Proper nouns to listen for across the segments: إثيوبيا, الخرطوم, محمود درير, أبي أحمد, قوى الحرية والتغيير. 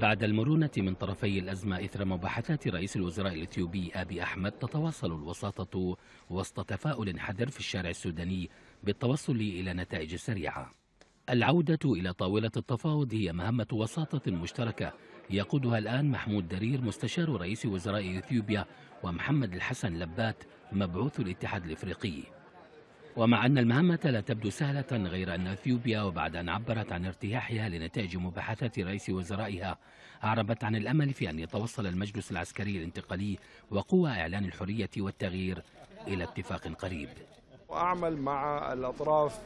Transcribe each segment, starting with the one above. بعد المرونة من طرفي الأزمة إثر مباحثات رئيس الوزراء الإثيوبي أبي أحمد، تتواصل الوساطة وسط تفاؤل حذر في الشارع السوداني بالتوصل إلى نتائج سريعة. العودة إلى طاولة التفاوض هي مهمة وساطة مشتركة يقودها الآن محمود درير مستشار رئيس وزراء إثيوبيا، ومحمد الحسن لبات مبعوث الاتحاد الإفريقي. ومع أن المهمة لا تبدو سهلة، غير أن إثيوبيا وبعد أن عبرت عن ارتياحها لنتائج مباحثات رئيس وزرائها أعربت عن الأمل في أن يتوصل المجلس العسكري الانتقالي وقوى إعلان الحرية والتغيير إلى اتفاق قريب. وأعمل مع الأطراف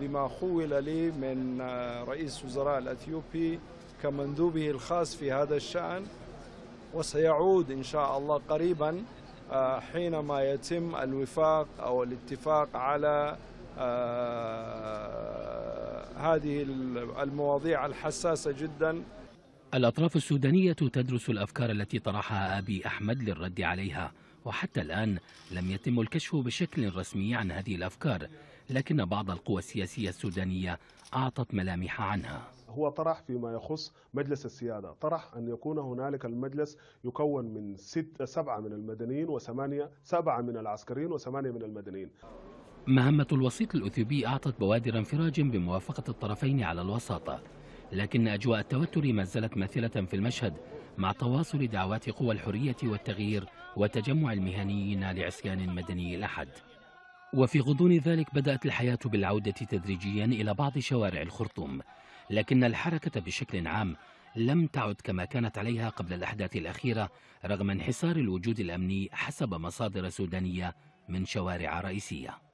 بما خول لي من رئيس وزراء الأثيوبي كمندوبه الخاص في هذا الشأن، وسيعود إن شاء الله قريبا حينما يتم الوفاق أو الاتفاق على هذه المواضيع الحساسة جدا. الأطراف السودانية تدرس الأفكار التي طرحها أبي أحمد للرد عليها، وحتى الآن لم يتم الكشف بشكل رسمي عن هذه الأفكار، لكن بعض القوى السياسية السودانية أعطت ملامح عنها. هو طرح فيما يخص مجلس السيادة، طرح أن يكون هنالك المجلس يكون من 7 من المدنيين وثمانية 7 من العسكريين و8 من المدنيين. مهمة الوسيط الأثيوبي أعطت بوادر انفراج بموافقة الطرفين على الوساطة، لكن أجواء التوتر ما زالت ماثلة في المشهد مع تواصل دعوات قوى الحرية والتغيير وتجمع المهنيين لعصيان مدني الأحد. وفي غضون ذلك بدأت الحياة بالعودة تدريجيا إلى بعض شوارع الخرطوم، لكن الحركة بشكل عام لم تعد كما كانت عليها قبل الأحداث الأخيرة رغم انحسار الوجود الأمني حسب مصادر سودانية من شوارع رئيسية.